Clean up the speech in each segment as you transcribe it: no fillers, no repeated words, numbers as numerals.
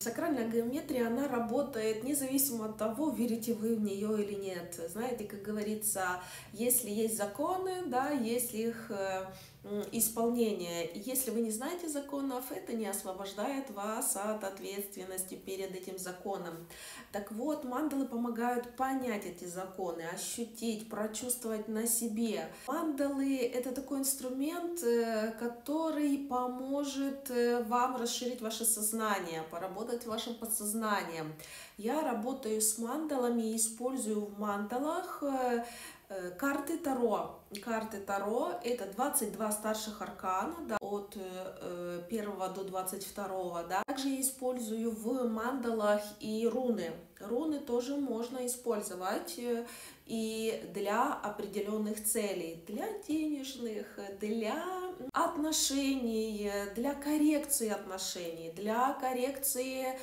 Сакральная геометрия, она работает независимо от того, верите вы в нее или нет. Знаете, как говорится, если есть законы, да, есть их исполнение. Если вы не знаете законов, это не освобождает вас от ответственности перед этим законом. Так вот, мандалы помогают понять эти законы, ощутить, прочувствовать на себе. Мандалы — это такой инструмент, который поможет вам расширить ваше сознание, работать вашим подсознанием. Я работаю с мандалами и использую в мандалах карты Таро. Карты Таро — это 22 старших аркана, да, от 1 до 22. Да. Также я использую в мандалах и руны. Руны тоже можно использовать и для определенных целей, для денежных, для отношений, для коррекции отношений, для коррекции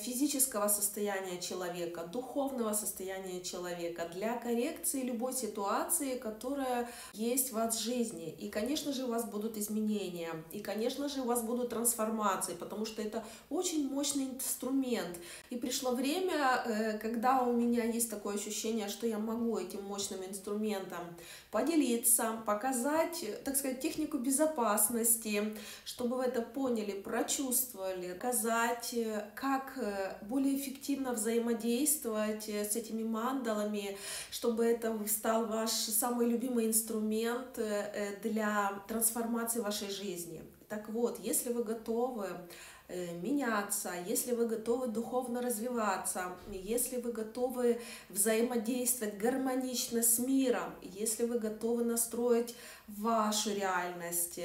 физического состояния человека, духовного состояния человека, для коррекции любой ситуации, которая есть в вашей жизни. И, конечно же, у вас будут изменения, и, конечно же, у вас будут трансформации, потому что это очень мощный инструмент. И пришло время, когда у меня есть такое ощущение, что я могу этим мощным инструментом поделиться, показать, так сказать, технику безопасности, чтобы вы это поняли, прочувствовали, показать, как более эффективно взаимодействовать с этими мандалами, чтобы это стал ваш самый любимый инструмент для трансформации вашей жизни. Так вот, если вы готовы меняться, если вы готовы духовно развиваться, если вы готовы взаимодействовать гармонично с миром, если вы готовы настроить вашу реальность,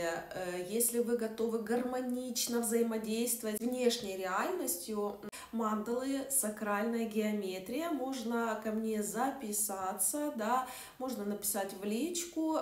если вы готовы гармонично взаимодействовать с внешней реальностью, мандалы, сакральная геометрия, можно ко мне записаться, да, можно написать в личку.